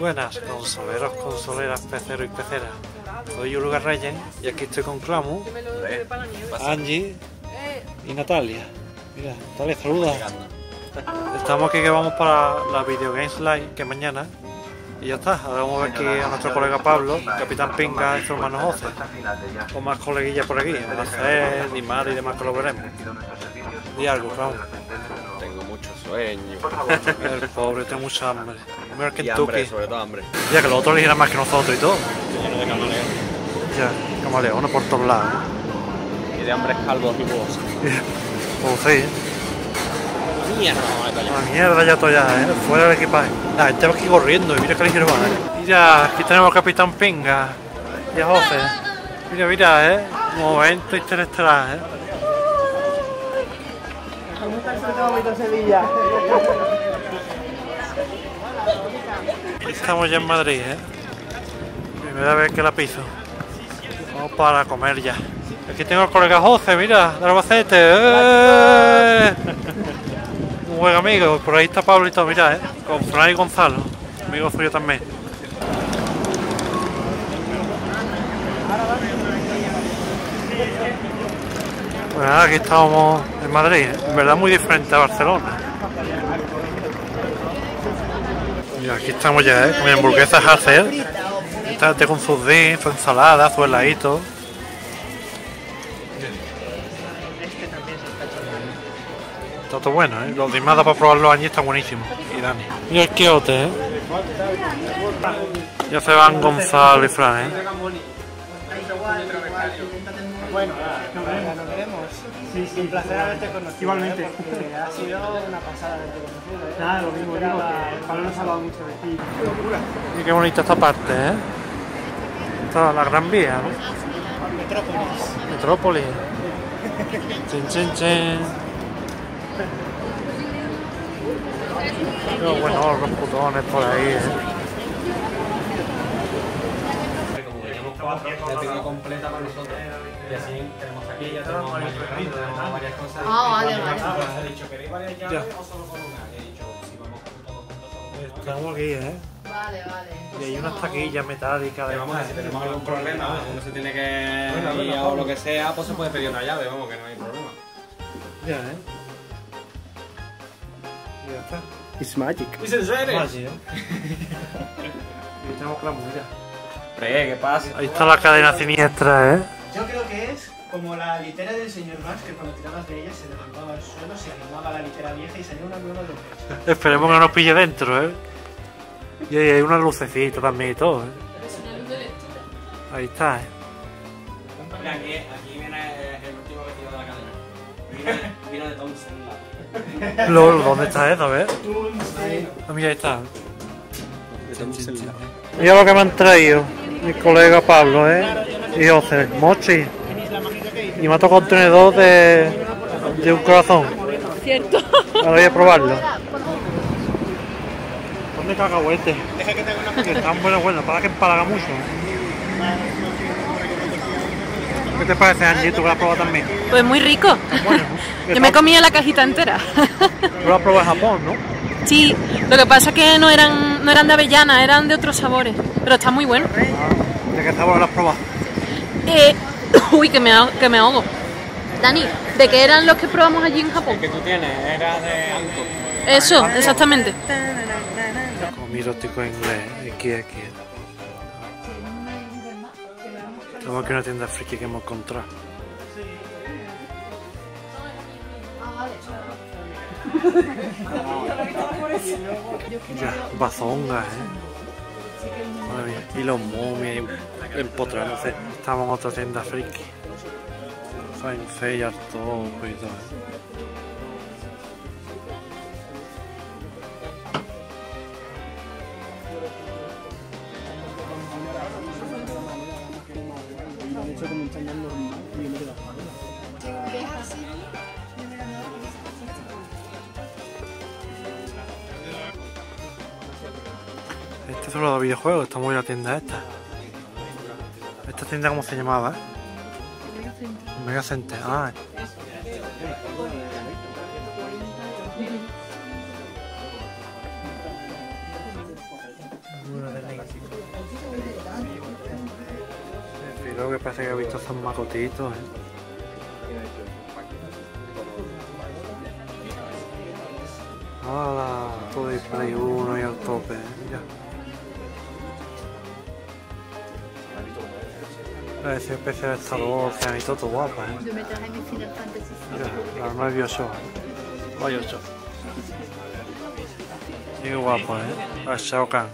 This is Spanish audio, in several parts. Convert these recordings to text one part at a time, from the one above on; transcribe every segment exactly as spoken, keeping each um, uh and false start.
Buenas, consoleros, consoleras, peceros y peceras. Soy yo, Lugar Reyes, y aquí estoy con Clamu, ¿Eh? Angie y Natalia. Mira, Natalia, saluda. Estamos aquí que vamos para la Video Games Live, que mañana. Y ya está, ahora vamos a ver aquí a nuestro colega Pablo, Capitán Pinga y su hermano José, con más coleguillas por aquí, Oce, Dimar y demás, que lo veremos. Y algo, Raúl. Tengo mucho sueño. El pobre, tengo mucha hambre. Y hambre, sobre todo hambre. Ya que los otros eran más que nosotros y todo. Estoy lleno de camaleón. Ya, camaleón, uno por todos lados. Y de hambre es calvo y vos. Pues sí. Mierda, la mierda ya todo ya, ¿eh? Fuera del equipaje. La gente va aquí corriendo y mira que ligero va, ¿eh? Mira, aquí tenemos al Capitán Pinga y a José. Mira, mira, ¿eh? Momento interestelar, ¿eh? Sevilla. Estamos ya en Madrid, ¿eh? Primera vez que la piso. Vamos para comer ya. Aquí tengo al colega José, mira, de Albacete. ¡Eh! Buen amigo, por ahí está Pablito, mira, eh, con Fran y Gonzalo, amigo suyo también. Bueno, aquí estamos en Madrid, en verdad muy diferente a Barcelona. Y aquí estamos ya, eh, con mi hamburguesa hacer, estate con sus dips, su ensalada, su heladito. Está todo bueno, ¿eh? Los dimadas para probarlos allí están buenísimos. Y Dani. Y el Quijote, ¿eh? Ya se van Gonzalo y Fran, ¿eh? Bueno, nos veremos. Sí, sí, un placer haberte conocido. Igualmente. Porque ha sido una pasada haberte conocido, ¿eh? Nada, lo mismo, digo, que Pablo nos ha hablado mucho de ti. ¡Qué locura! Y qué bonita esta parte, ¿eh? Está la Gran Vía, ¿no? Metrópolis. Metrópolis. Chin, chin, chin. Pero bueno, los putones por ahí, ¿eh? Estamos aquí, ¿eh? Vale, vale. Y hay unas taquillas metálicas de vamos, si tenemos algún problema, uno se tiene que ir o lo que sea, pues se puede pedir una llave, vamos, que no hay problema. Ya, ¿eh? Ya está. It's magic. It's magic, ¿eh? Y tenemos Clamu, mira. Pre, ¿qué pasa? Ahí está la cadena siniestra, ¿eh? Yo creo que es como la litera del señor Max, que cuando tirabas de ella se derrumbaba al suelo, se animaba la litera vieja y salía una nueva de esperemos que no nos pille dentro, ¿eh? Y ahí hay una lucecita también y todo, ¿eh? Es una luz de lectura. Ahí está, ¿eh? Mira, aquí, aquí viene el último vestido de la cadena. Viene, viene de Tom Cell. LOL, ¿dónde está eso? A ver. Ah, mira, ahí está. Mira lo que me han traído mi colega Pablo, ¿eh? Y Oce, mochi. Y me ha tocado un tenedor de, de un corazón. Cierto. Ahora voy a probarlo. Ponle cacahuete. Deja que te haga una cosa. Que están buenos, buenos, para que empalaga mucho. ¿Qué te parece, Angie? ¿Tú lo has probado también? Pues muy rico. Bueno, yo me he comido la cajita entera. Tú lo has probado en Japón, ¿no? Sí, lo que pasa es que no eran, no eran de avellana, eran de otros sabores. Pero está muy bueno. Ah, ¿de qué sabor lo has probado? Eh, uy, que me, que me ahogo. Dani, ¿de qué eran los que probamos allí en Japón? El que tú tienes, era de Anko. Eso, exactamente. Comí erótico inglés, aquí, aquí. Estamos aquí en una tienda friki que hemos encontrado. Ya, bazongas, ¿eh? Madre mía. Y los momias empotrándose. Estamos en otra tienda friki. Sainz y Arto y todo. Este es solo de videojuegos, está muy la tienda esta. ¿Esta tienda cómo se llamaba? Eh? Mega Center. Ah, eh. Bueno, creo que parece que he visto estos macotitos, ¿eh? ¡Hala! Todo display uno y al tope, ¿eh? Ya. Ese especial de Star Wars, que han visto todo guapa, ¿eh? Yo me traje mi Final Fantasy. Ya, la nueva Bioshock. Bioshock. Qué guapo, ¿eh? La Shao Kahn.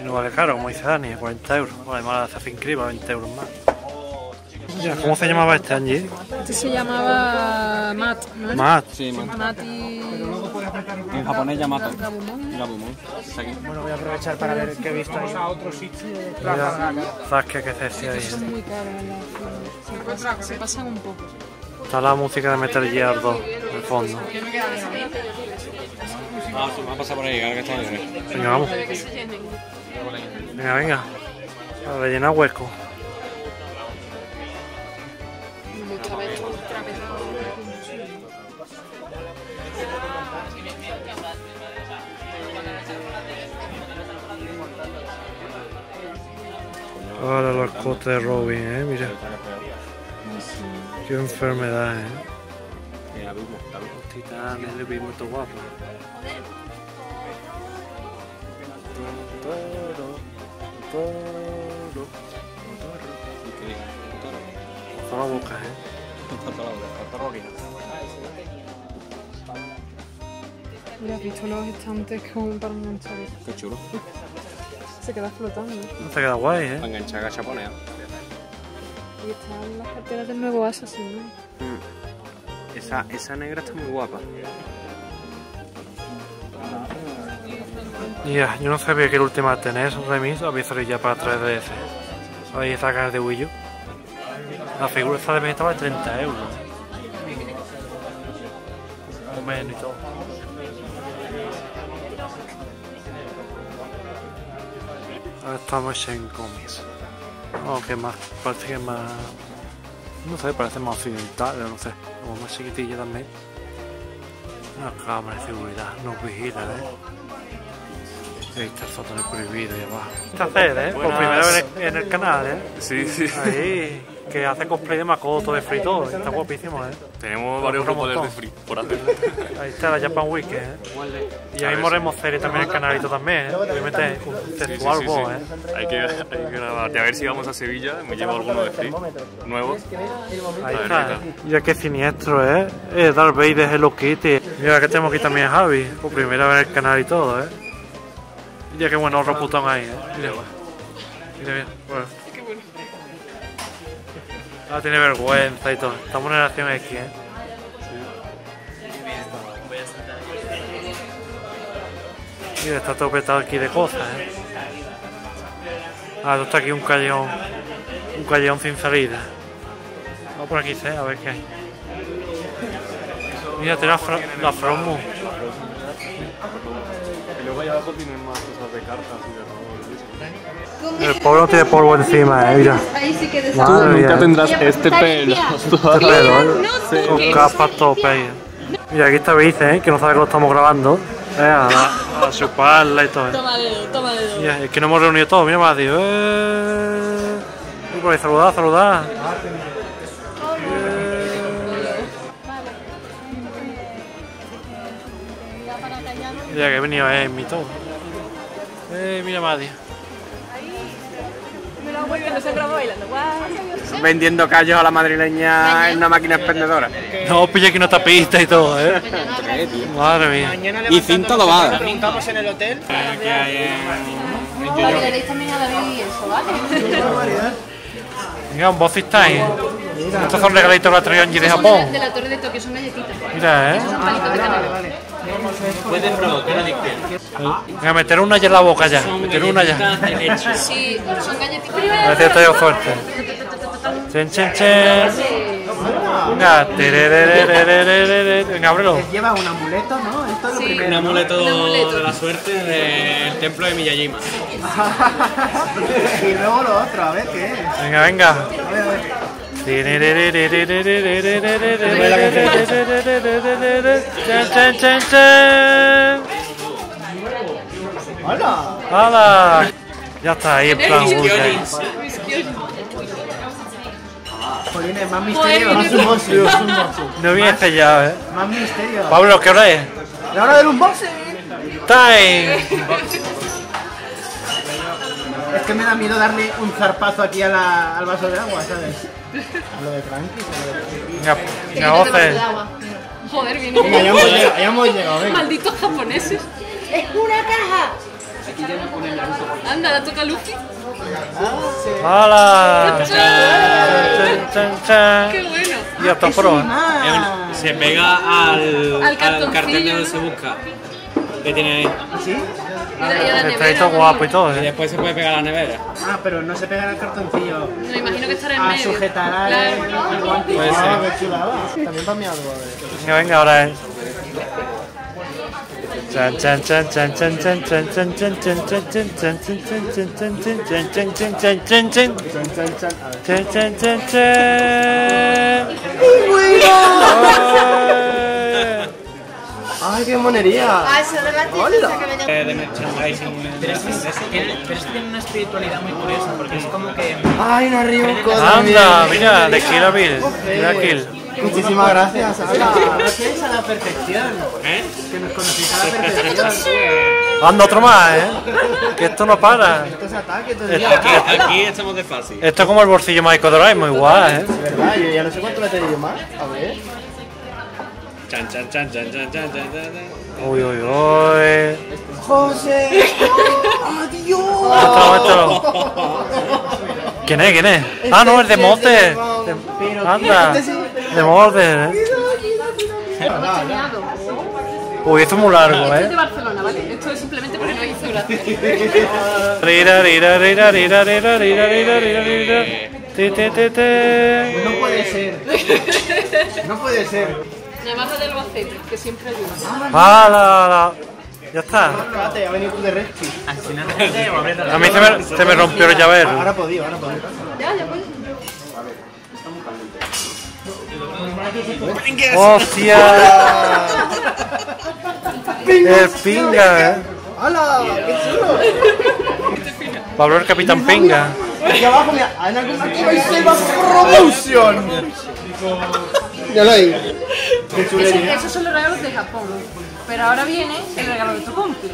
Y no vale caro, como dice Dani, cuarenta euros. Además la hace increíble, veinte euros más. Ya, ¿cómo se llamaba este Angie? Este se llamaba Matt, ¿no? Matt, sí, Matt. Matt y... En japonés Yamato. Gabumon. Bueno, voy a aprovechar para ver qué he visto ahí. A otro sitio. ¿Sabes qué que se decía ahí? Son muy caros. Se pasan un poco. Está la música de Metal Gear dos, en el fondo. Ah, tú me vas a pasar por ahí, ahora que está libre. Venga, vamos. Venga, venga. A rellenar hueco. Ahora los cotes de Robin, eh, mira. Qué enfermedad, eh. Mira, vimos, los titanes, le vimos todo guapo. Hasta la boca, eh. Hasta la boca, hasta la boquina. Mira, has visto los estantes que van para un montón. Qué chulo. Se queda flotando. Se queda guay, eh. Enganchada, chaponea. Y están las carteras del nuevo Asesino. Mm. Esa, esa negra está muy guapa. Ya, yeah, yo no sabía que el último a tener remis había salido ya para tres D S. Ahí sacan de Wii U. La figura esta de mí estaba de treinta euros. O menos y todo. Ahora estamos en cómics. Aunque más, parece que más, no sé, parece más occidental, no sé, como más chiquitilla también. Una cámara de seguridad, nos vigila, eh. Ahí está el fotógrafo prohibido y abajo. Está hacer, eh, por primera vez en el, en el canal, eh. Sí, sí. Ahí, que hace cosplay de Makoto, de Free todo, está guapísimo, eh. Tenemos varios grupos de Free por hacer. Ahí está la Japan Week, eh. Y ahí moremos series también, el canalito también, eh. Obviamente, sexual, sí, sí, sí, sí. eh. Hay que, hay que grabarte. A ver si vamos a Sevilla, me llevo alguno de Free, nuevos. Ahí ver, está. Mira qué siniestro, eh. eh Darth Vader, Hello Kitty. Mira que tenemos aquí también a Javi, por primera vez en el canal y todo, eh. Mira qué bueno otro putón ahí, eh. Mira, mira, mira. Bueno. Ah, tiene vergüenza y todo. Estamos en la acción X, ¿eh? Sí. Mira, está todo petado aquí de cosas, ¿eh? Ah, está aquí un callejón. Un callejón sin salida. Vamos por aquí, ¿sí? A ver qué hay. Mira, tiene la, fra la Frommu. Y luego allá abajo tienen más cosas de cartas y de robo. El polvo tiene polvo encima, eh, mira. Tú nunca tendrás este pelo. Este pelo, eh. Con capas tope ahí. Mira, aquí está Bice, eh, que no sabe que lo estamos grabando. Eh, a, a su pala y todo. Eh. Toma dedo, toma dedo. Mira, es que no hemos reunido todos, mira Madi. Eh. Por ahí, saludad, saludad. Mira, que he venido, eh, en mi todo. Eh, mira Madi. Vendiendo callos a la madrileña en una máquina expendedora. No, pilla aquí una tapista y todo, ¿eh? Madre mía. Y cinta dobada. Estamos en el hotel. Mira, un bocista ahí. Estos son regalitos de la Troyanji de Japón. De la Torre de Tokio, son galletitas. Mira, ¿eh? Pueden provocar adicción. Venga, meter una ya en la boca ya. Meter una ya. Sí, son galletitas. Gracias, estoy fuerte. Chen, chen, chen. Venga, venga, ábrelo. Lleva un amuleto, ¿no? Esto es lo primero. Un amuleto de la suerte del templo de Miyajima. Y luego lo otro, a ver qué es. Venga, venga. ¡Hola! ¡Hola! Ya está ahí en plan Williams. Jolines, más misterio. Más un monstruo. No viene este ya, eh. Más misterio. Pablo, ¿qué hora es? La hora del unboxing. Time. Es que me da miedo darle un zarpazo aquí a la, al vaso de agua, ¿sabes? A lo de Frankie. A lo de Frankie. Joder, viene. Hayamos llegado, hayamos llegado, venga. Malditos japoneses. ¡Es una caja! Aquí ya me ponen la ruso. Anda, la toca Luffy. ¡Hala! ¡Qué bueno! Y hasta pro. Se pega al, al, al cartel de donde se busca. ¿Qué tiene ahí? ¿Sí? Está hecho guapo y todo, ¿eh? Y después se puede pegar a la nevera. Ah, pero no se pega al cartoncillo. Me imagino que estará en medio. A sujetar el guante. Puede ser. También para mi algo, a ver. Venga, ahora es. Chan, chan, chan, chan, chan, chan, chan, chan, chan, chan, chan, chan, chan, chan, chan, chan, chan, ¡ay, qué monería! ¡Ah, eso es la tienda que me tengo! Eh, de merchandising. Pero es que tiene una espiritualidad muy curiosa, porque es como que... ¡Ay, no arriba un codo! ¡Anda! Mira, de Kill a Bill. Mira, Kill. Muchísimas gracias, Ana. Gracias a la perfección. ¿Eh? Que nos conocéis a la perfección. ¡Anda, otro más, eh! Que esto no para. Esto es ataque, todo el día. Aquí estamos de fácil. Esto es como el bolsillo mágico de Doraemon, muy guay, eh. Es verdad, yo ya no sé cuánto le he tenido más. A ver... Chan, chan, chan, chan, chan, chan, chan, chan. Uy, uy, uy. José. Adiós. Oh, ¿quién es? ¿Quién es? Ah, no, es de Mote. Anda. De Mote, eh. Uy, esto es muy largo, eh. Esto es de Barcelona, ¿vale? Esto es simplemente porque no hizo gracia. No puede ser. No puede ser. Yamato de Albacete, que siempre ayuda. ¡Ah, la, la! Ya está. Ha venido de rescue. A mí se me, se me rompió el llavero. Ahora podía, ahora podía. Ya, ya puedo. ¡Hostia! ¡El Pinga, eh! ¡Hala! ¡Qué chulo! Pablo, el Capitán Pinga. Aquí abajo, mira. Aquí vais a ir más Promotion. Ya lo digo. Esos son los regalos de Japón, pero ahora viene el regalo de tu cumple.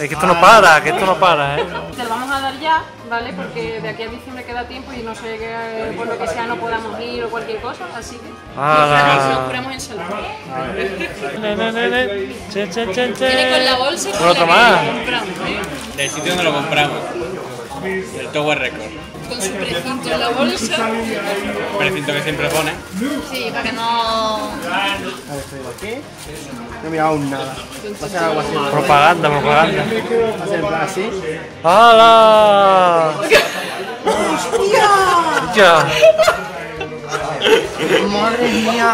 Es que esto no para, que esto no para, ¿eh? Te lo vamos a dar ya, ¿vale? Porque de aquí a diciembre queda tiempo y no sé qué, por lo que sea, no podamos ir o cualquier cosa, así que... Ah, nos curamos en salud. Viene con la bolsa y con la que compramos. Del sitio donde lo compramos. El Tower Record. Con su precinto en la bolsa. El precinto que siempre pone. Sí, para que no... A ver, estoy aquí. No he mirado aún nada. Va a ser algo así. Propaganda, propaganda. Va a ser en plan así. ¡Hala! ¡Hostia! ¡Ya! ¡Madre mía!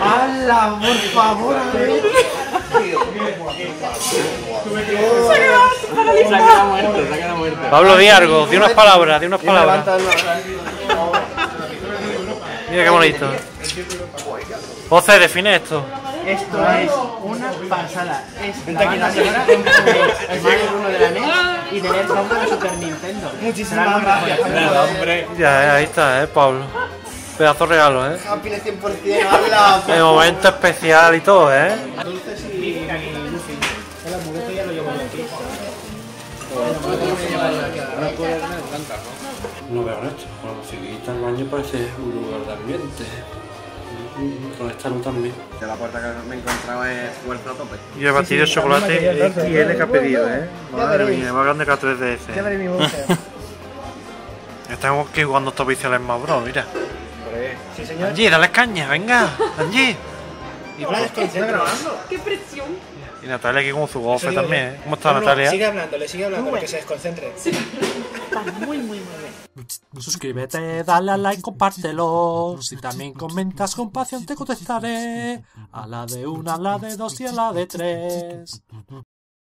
¡Hala, por favor! Pablo, di algo, di unas palabras, di unas palabras. Mira qué bonito. Oce, define esto. Esto es una pasada. Es la banda sonora en el Mario uno de la N E S y tener sombra de Super Nintendo. Muchísimas gracias. Ya, ahí está, eh, Pablo. Pedazo de regalo, ¿eh? De momento especial y todo, ¿eh? Dulces y Luffy. El amuleto ya lo llevo aquí. Ahora puedo ver plantas, ¿no? No veo esto. Bueno, si quita el baño parece un lugar de ambiente. Con esta luz también. La puerta que me encontraba es fuerza a tope. Y el batido de chocolate X L que ha pedido, ¿eh? Madre mía, más grande que a tres D S. Ya veré mi boca. Estamos aquí jugando estos viciales más bro, mira. Sí, señor. Angie, dale caña, venga, Angie. Y hola, estoy grabando. Qué presión. Y Natalia aquí como su gofe también, ¿eh? ¿Cómo está Natalia? Sigue hablando, le sigue hablando para que se desconcentre. Sí. Está muy, muy, muy bien. Suscríbete, dale a like, compártelo. Si también comentas con pasión te contestaré. A la de una, a la de dos y a la de tres.